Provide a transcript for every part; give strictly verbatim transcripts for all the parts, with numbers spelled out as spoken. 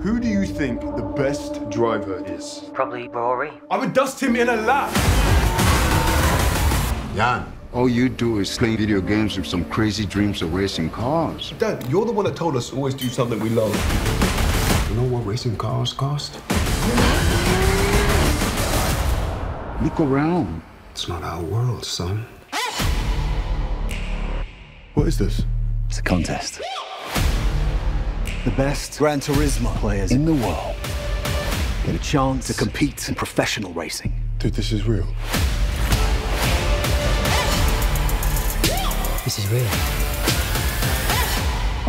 Who do you think the best driver is? Probably Rory. I would dust him in a lap. Jann, all you do is play video games with some crazy dreams of racing cars. Dad, you're the one that told us to always do something we love. You know what racing cars cost? Look around. It's not our world, son. What is this? It's a contest. The best Gran Turismo players in the world get a chance to compete in professional racing. Dude, this is real. This is real.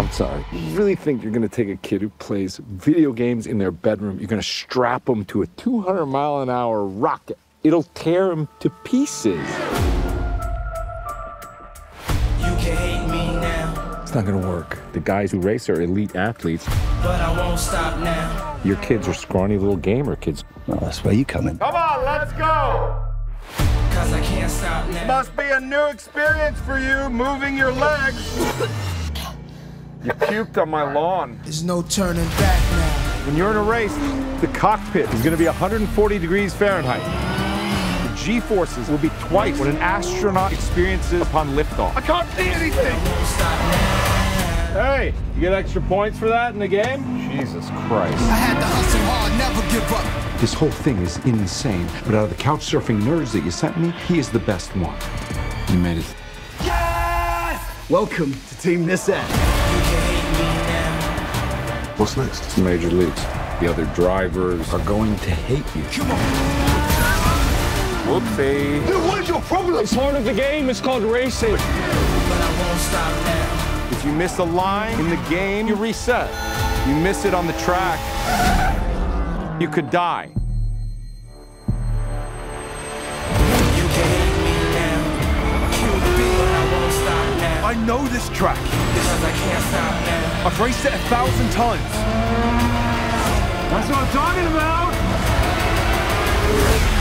I'm sorry. You really think you're going to take a kid who plays video games in their bedroom, you're going to strap him to a two hundred mile an hour rocket? It'll tear him to pieces. You can hate me now. It's not gonna work. The guys who race are elite athletes. But I won't stop now. Your kids are scrawny little gamer kids. Well, that's where you come in. Come on, let's go! Cause I can't stop now. Must be a new experience for you, moving your legs. You puked on my lawn. There's no turning back now. When you're in a race, the cockpit is gonna be one hundred forty degrees Fahrenheit. G-forces will be twice what an astronaut experiences upon liftoff. I can't see anything! Hey, you get extra points for that in the game? Jesus Christ. I had to hustle hard, never give up. This whole thing is insane, but out of the couch surfing nerds that you sent me, he is the best one. You made it. Yes! Welcome to Team Nissan. What's next? Major leagues. The other drivers are going to hate you. Come on! Whoopsie. Dude, what is your problem? It's part of the game. It's called racing. But I won't stop now. If you miss a line in the game, you reset. You miss it on the track, you could die. You can hate me now. You'll be, but I won't stop now. I know this track. Because I can't stop now. I've raced it a thousand times. That's what I'm talking about.